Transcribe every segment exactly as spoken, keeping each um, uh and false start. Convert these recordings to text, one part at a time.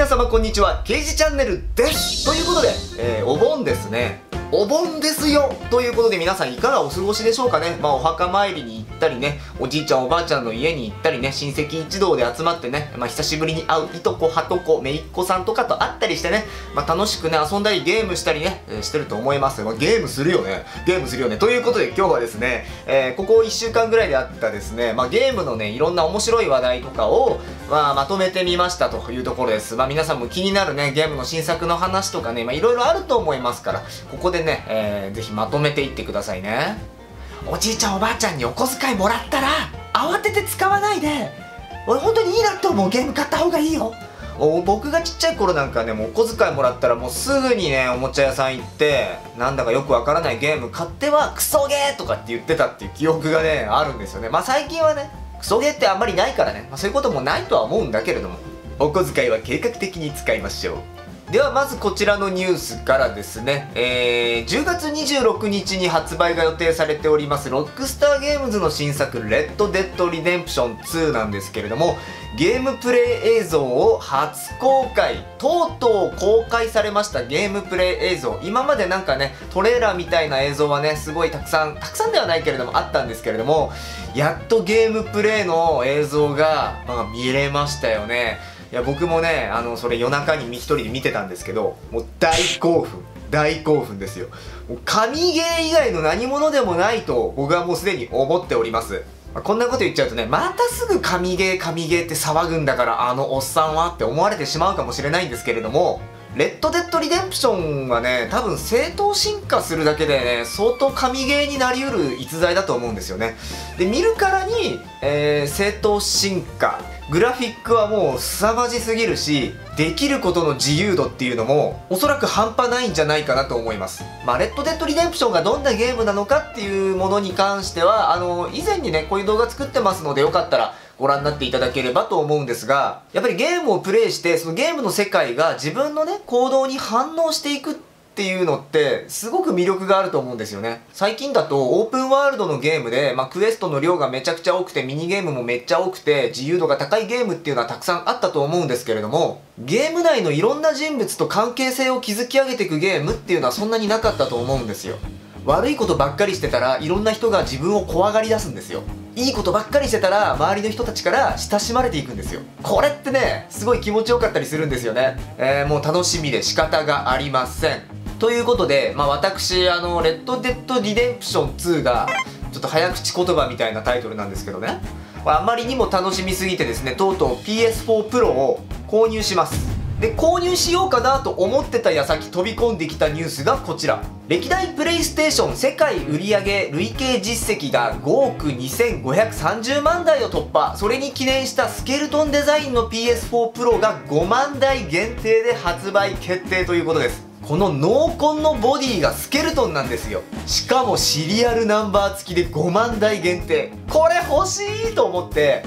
皆様こんにちは、刑事チャンネルですということで、えー、お盆ですね。お盆ですよということで、皆さんいかがお過ごしでしょうかね。まあお墓参りに行ったりね、おじいちゃんおばあちゃんの家に行ったりね、親戚一同で集まってね、まあ久しぶりに会ういとこはとこめいっ子さんとかと会ったりしてね、まあ楽しくね遊んだりゲームしたりね、えー、してると思います。まあ、ゲームするよねゲームするよねということで、今日はですね、えー、ここいっしゅうかんぐらいであったですね、まあゲームのねいろんな面白い話題とかを、まあ、まとめてみましたというところです。まあ皆さんも気になるねゲームの新作の話とかね、まあいろいろあると思いますから、ここでね、えー、ぜひまとめていってくださいね。おじいちゃんおばあちゃんにお小遣いもらったら慌てて使わないで。俺本当にいいなと思うゲーム買った方がいいよ。お僕がちっちゃい頃なんかね、もうお小遣いもらったらもうすぐにねおもちゃ屋さん行って、なんだかよくわからないゲーム買ってはクソゲーとかって言ってたっていう記憶がねあるんですよね。まあ最近はねクソゲーってあんまりないからね、まあ、そういうこともないとは思うんだけれども、お小遣いは計画的に使いましょう。ではまずこちらのニュースからですね、えー、じゅうがつにじゅうろくにちに発売が予定されておりますロックスターゲームズの新作レッド・デッド・リデンプションツーなんですけれども、ゲームプレイ映像を初公開、とうとう公開されました。ゲームプレイ映像、今までなんかねトレーラーみたいな映像はねすごいたくさんたくさんではないけれどもあったんですけれども、やっとゲームプレイの映像が、まあ、見れましたよね。いや僕もねあのそれ夜中に一人で見てたんですけど、もう大興奮大興奮ですよ。もう神ゲー以外の何者でもないと僕はもうすでに思っております。まあ、こんなこと言っちゃうとね、またすぐ神ゲー神ゲーって騒ぐんだからあのおっさんはって思われてしまうかもしれないんですけれども、レッド・デッド・リデンプションはね多分正当進化するだけでね相当神ゲーになりうる逸材だと思うんですよね。で見るからに、えー、正当進化、グラフィックはもう凄まじすぎるし、できることの自由度っていうのもおそらく半端ないんじゃないかなと思います。まあ、レッド・デッド・リデンプションがどんなゲームなのかっていうものに関してはあの以前にねこういう動画作ってますので、よかったらご覧になっていただければと思うんですが、やっぱりゲームをプレイしてそのゲームの世界が自分のね行動に反応していくっていうのってすごく魅力があると思うんですよね。最近だとオープンワールドのゲームで、まあ、クエストの量がめちゃくちゃ多くてミニゲームもめっちゃ多くて自由度が高いゲームっていうのはたくさんあったと思うんですけれども、ゲーム内のいろんな人物と関係性を築き上げていくゲームっていうのはそんなになかったと思うんですよ。悪いことばっかりしてたらいろんな人が自分を怖がり出すんですよ。いいことばっかりしてたら周りの人たちから親しまれていくんですよ。これってねすごい気持ちよかったりするんですよね。えー、もう楽しみで仕方がありませんということで、まあ、私あの「レッド・デッド・リデンプションツー」がちょっと早口言葉みたいなタイトルなんですけどね、あまりにも楽しみすぎてですね、とうとう ピーエスフォープロ を購入します。で購入しようかなと思ってた矢先飛び込んできたニュースがこちら。歴代プレイステーション世界売上累計実績がごおくにせんごひゃくさんじゅうまんだいを突破。それに記念したスケルトンデザインの ピーエスフォープロ がごまんだい限定で発売決定ということです。この濃紺のボディがスケルトンなんですよ。しかもシリアルナンバー付きでごまんだい限定、これ欲しいと思って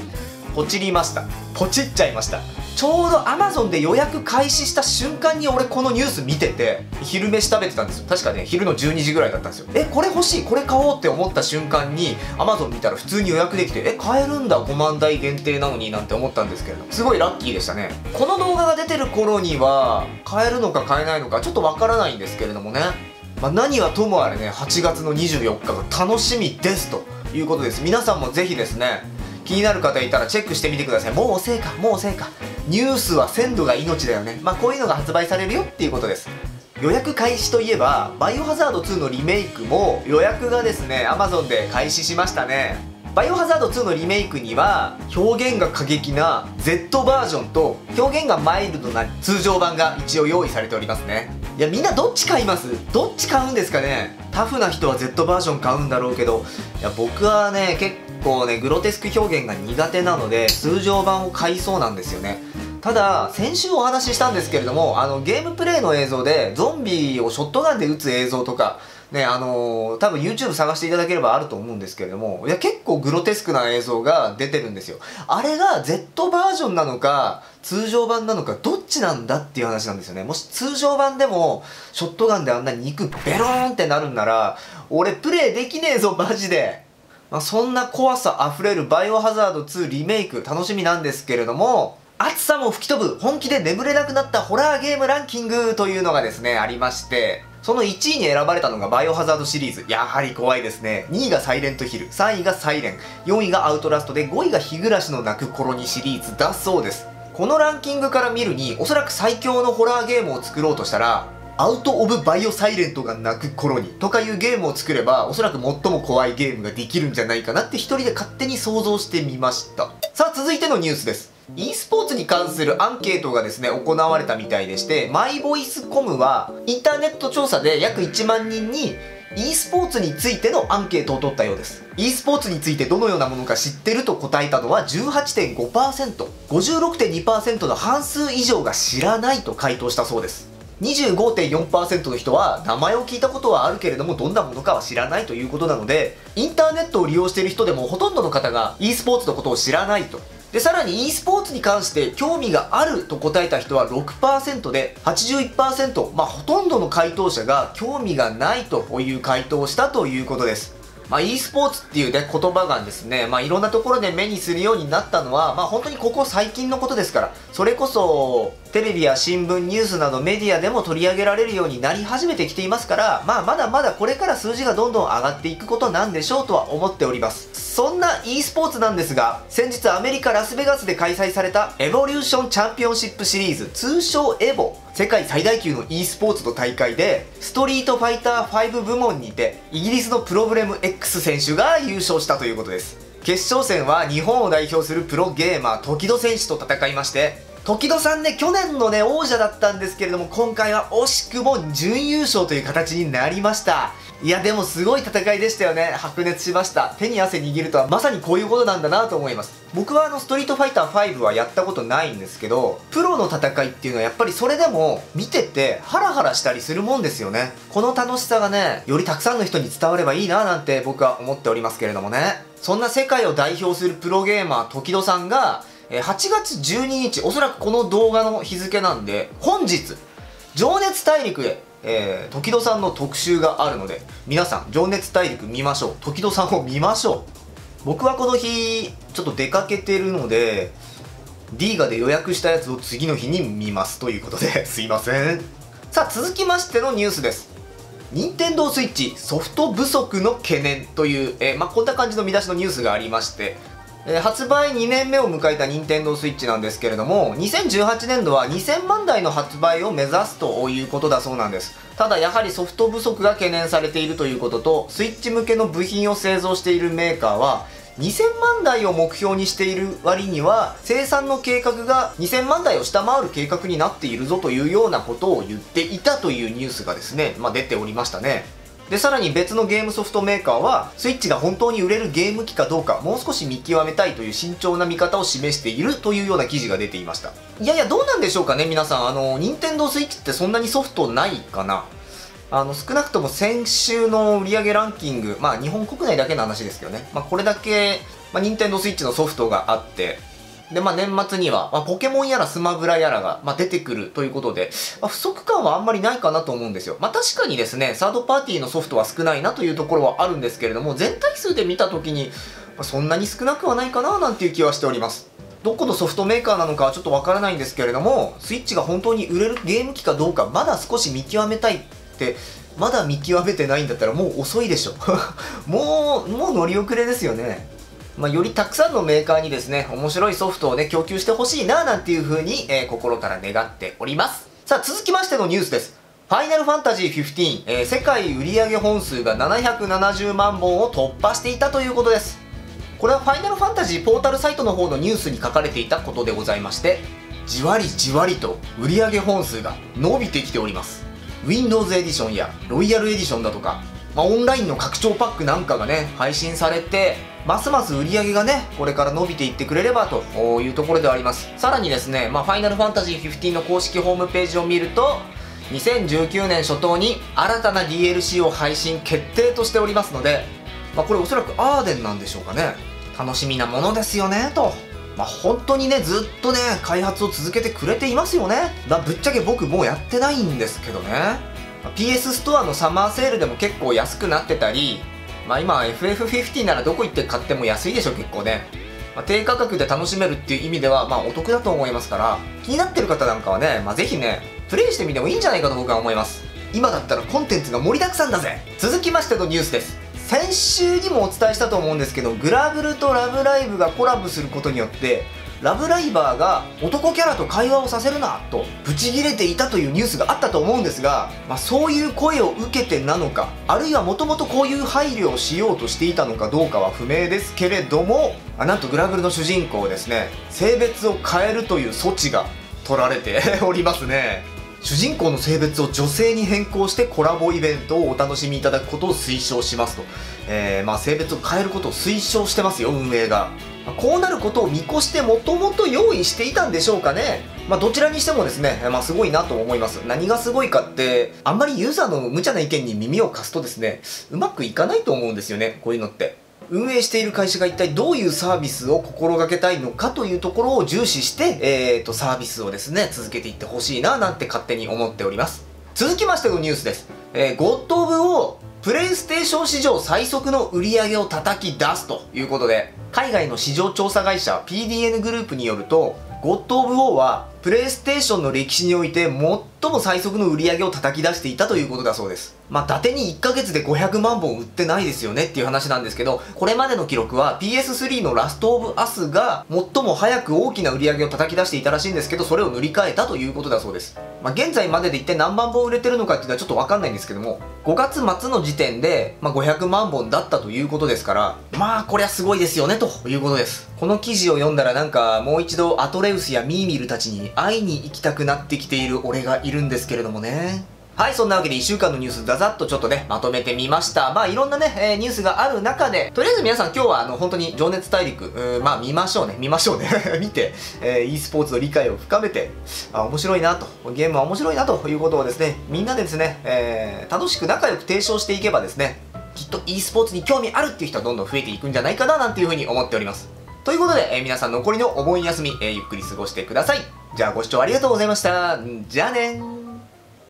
ポチりました。ポチっちゃいました。ちょうど アマゾン で予約開始した瞬間に俺このニュース見てて、昼飯食べてたんですよ。確かね昼のじゅうにじぐらいだったんですよ。えこれ欲しいこれ買おうって思った瞬間に アマゾン 見たら普通に予約できて、え買えるんだごまんだい限定なのになんて思ったんですけれども、すごいラッキーでしたね。この動画が出てる頃には買えるのか買えないのかちょっとわからないんですけれどもね、まあ、何はともあれねはちがつのにじゅうよっかが楽しみですということです。皆さんもぜひですね気になる方いたらチェックしてみてください。もう遅いかもう遅いか、ニュースは鮮度が命だよね。まあこういうのが発売されるよっていうことです。予約開始といえばバイオハザードツーのリメイクも予約がですね アマゾン で開始しましたね。バイオハザードツーのリメイクには表現が過激な ゼット バージョンと表現がマイルドな通常版が一応用意されておりますね。いやみんなどっち買います？どっち買うんですかね。タフな人は ゼット バージョン買うんだろうけど、いや僕はね結構ねグロテスク表現が苦手なので通常版を買いそうなんですよね。ただ先週お話ししたんですけれども、あのゲームプレイの映像でゾンビをショットガンで撃つ映像とかね、あのー、多分 ユーチューブ 探していただければあると思うんですけれども、いや結構グロテスクな映像が出てるんですよ。あれが ゼット バージョンなのか通常版なのかどっちなんだっていう話なんですよね。もし通常版でもショットガンであんな肉ベローンってなるんなら俺プレイできねえぞマジで。まあ、そんな怖さあふれるバイオハザードツーリメイク楽しみなんですけれども、暑さも吹き飛ぶ、本気で眠れなくなったホラーゲームランキングというのがですね、ありまして、そのいちいに選ばれたのがバイオハザードシリーズ。やはり怖いですね。にいがサイレントヒル、さんいがサイレン、よんいがアウトラストで、ごいが日暮らしの泣く頃にシリーズだそうです。このランキングから見るに、おそらく最強のホラーゲームを作ろうとしたら、アウト・オブ・バイオ・サイレントが泣く頃にとかいうゲームを作れば、おそらく最も怖いゲームができるんじゃないかなって一人で勝手に想像してみました。さあ、続いてのニュースです。e スポーツに関するアンケートがですね、行われたみたいでして、マイボイスコムは、インターネット調査で約いちまんにんに、e スポーツについてのアンケートを取ったようです。e スポーツについてどのようなものか知ってると答えたのは じゅうはちてんごパーセント、ごじゅうろくてんにパーセント の半数以上が知らないと回答したそうです。にじゅうごてんよんパーセント の人は名前を聞いたことはあるけれどもどんなものかは知らないということなので、インターネットを利用している人でもほとんどの方が e スポーツのことを知らないと。でさらに e スポーツに関して興味があると答えた人は ろくパーセント で はちじゅういちパーセント、まあ、ほとんどの回答者が興味がないという回答をしたということです。まあ、e スポーツっていう、ね、言葉がですね、まあ、いろんなところで目にするようになったのは、まあ、本当にここ最近のことですから、それこそテレビや新聞ニュースなどメディアでも取り上げられるようになり始めてきていますから、まあ、まだまだこれから数字がどんどん上がっていくことなんでしょうとは思っております。そんな e スポーツなんですが、先日アメリカラスベガスで開催されたエボリューションチャンピオンシップシリーズ、通称エボ、世界最大級の e スポーツの大会で、ストリートファイターファイブ部門にて、イギリスのプロブレム X 選手が優勝したということです。決勝戦は日本を代表するプロゲーマー、時戸選手と戦いまして、時戸さんね、去年のね、王者だったんですけれども、今回は惜しくも準優勝という形になりました。いや、でもすごい戦いでしたよね。白熱しました。手に汗握るとはまさにこういうことなんだなと思います。僕はあの、ストリートファイターファイブはやったことないんですけど、プロの戦いっていうのはやっぱりそれでも見ててハラハラしたりするもんですよね。この楽しさがね、よりたくさんの人に伝わればいいななんて僕は思っておりますけれどもね。そんな世界を代表するプロゲーマー、時戸さんが、はちがつじゅうににち、おそらくこの動画の日付なんで、本日、情熱大陸へ、えー、時戸さんの特集があるので、皆さん、情熱大陸見ましょう。時戸さんを見ましょう。僕はこの日、ちょっと出かけてるので、D ガで予約したやつを次の日に見ますということで、すいません。さあ、続きましてのニュースです。任天堂スイッチソフト不足の懸念という、えー、まあ、こんな感じの見出しのニュースがありまして、発売にねんめを迎えた任天堂スイッチなんですけれども、にせんじゅうはちねんどはにせんまんだいの発売を目指すということだそうなんです。ただやはりソフト不足が懸念されているということと、スイッチ向けの部品を製造しているメーカーはにせんまんだいを目標にしている割には、生産の計画がにせんまんだいを下回る計画になっているぞというようなことを言っていたというニュースがですね、まあ、出ておりましたね。で、さらに別のゲームソフトメーカーは、スイッチが本当に売れるゲーム機かどうか、もう少し見極めたいという慎重な見方を示しているというような記事が出ていました。いやいや、どうなんでしょうかね、皆さん。あの、任天堂スイッチってそんなにソフトないかな。あの、少なくとも先週の売上ランキング、まあ、日本国内だけの話ですけどね。まあ、これだけ、まあ、任天堂スイッチのソフトがあって、で、まあ、年末には、まあ、ポケモンやらスマブラやらが、まあ、出てくるということで、まあ、不足感はあんまりないかなと思うんですよ。まあ、確かにですね、サードパーティーのソフトは少ないなというところはあるんですけれども、全体数で見たときに、まあ、そんなに少なくはないかななんていう気はしております。どこのソフトメーカーなのかはちょっとわからないんですけれども、スイッチが本当に売れるゲーム機かどうか、まだ少し見極めたいって、まだ見極めてないんだったらもう遅いでしょ。もう、もう乗り遅れですよね。まあ、よりたくさんのメーカーにですね、面白いソフトをね、供給してほしいな、なんていう風に、えー、心から願っております。さあ、続きましてのニュースです。ファイナルファンタジーじゅうご、えー、世界売上本数がななひゃくななじゅうまんぼんを突破していたということです。これはファイナルファンタジーポータルサイトの方のニュースに書かれていたことでございまして、じわりじわりと売上本数が伸びてきております。Windows エディションやロイヤルエディションだとか、まあ、オンラインの拡張パックなんかがね、配信されて、ますます売り上げがね、これから伸びていってくれればというところではあります。さらにですね、まあ、ファイナルファンタジーじゅうごの公式ホームページを見ると、にせんじゅうきゅうねん初頭に新たな ディーエルシー を配信決定としておりますので、まあ、これおそらくアーデンなんでしょうかね。楽しみなものですよね、と。まあ、本当にね、ずっとね、開発を続けてくれていますよね。まあ、ぶっちゃけ僕もうやってないんですけどね。ピーエス ストアのサマーセールでも結構安くなってたり、まあ今 エフエフじゅうご ならどこ行って買っても安いでしょ、結構ね。まあ、低価格で楽しめるっていう意味では、まあ、お得だと思いますから、気になってる方なんかはね、まあ、ぜひね、プレイしてみてもいいんじゃないかと僕は思います。今だったらコンテンツが盛りだくさんだぜ。続きましてのニュースです。先週にもお伝えしたと思うんですけど、グラブルとラブライブがコラボすることによって、ラブライバーが男キャラと会話をさせるなとブチギレていたというニュースがあったと思うんですが、まあ、そういう声を受けてなのか、あるいはもともとこういう配慮をしようとしていたのかどうかは不明ですけれども、あなんとグラブルの主人公ですね、性別を変えるという措置が取られておりますね。主人公の性別を女性に変更してコラボイベントをお楽しみいただくことを推奨しますと、えー、まあ性別を変えることを推奨してますよ、運営が。こうなることを見越してもともと用意していたんでしょうかね。まあどちらにしてもですね、まあすごいなと思います。何がすごいかって、あんまりユーザーの無茶な意見に耳を貸すとですね、うまくいかないと思うんですよね、こういうのって。運営している会社が一体どういうサービスを心がけたいのかというところを重視して、えーと、サービスをですね、続けていってほしいななんて勝手に思っております。続きましてのニュースです。えー、ゴッド・オブ・ウォー、プレイステーション史上最速の売り上げを叩き出すということで、海外の市場調査会社 ピーディーエヌ グループによると、ゴッド・オブ・ウォーはプレイステーションの歴史において最も最速の売り上げを叩き出していたということだそうです。まあ、伊達にいっかげつでごひゃくまんぼん売ってないですよねっていう話なんですけど、これまでの記録は ピーエススリー のラスト・オブ・アスが最も早く大きな売り上げを叩き出していたらしいんですけど、それを塗り替えたということだそうです。まあ、現在までで一体何万本売れてるのかっていうのはちょっとわかんないんですけども、ごがつまつの時点で、まあ、ごひゃくまんぼんだったということですから、まあこりゃすごいですよねということです。この記事を読んだらなんかもう一度アトレウスやミーミルたちに会いに行きたくなってきている俺がいるんですけれどもね。はい、そんなわけでいっしゅうかんのニュースザザッとちょっとね、まとめてみました。まあいろんなね、えー、ニュースがある中で、とりあえず皆さん今日はあの本当に情熱大陸、うーまあ見ましょうね、見ましょうね。見て、えー、e スポーツの理解を深めて、あ、面白いなと、ゲームは面白いなということをですね、みんなでですね、えー、楽しく仲良く提唱していけばですね、きっと e スポーツに興味あるっていう人はどんどん増えていくんじゃないかななんていうふうに思っております。ということで、えー、皆さん残りのお盆休み、えー、ゆっくり過ごしてください。じゃあご視聴ありがとうございました。じゃあねー。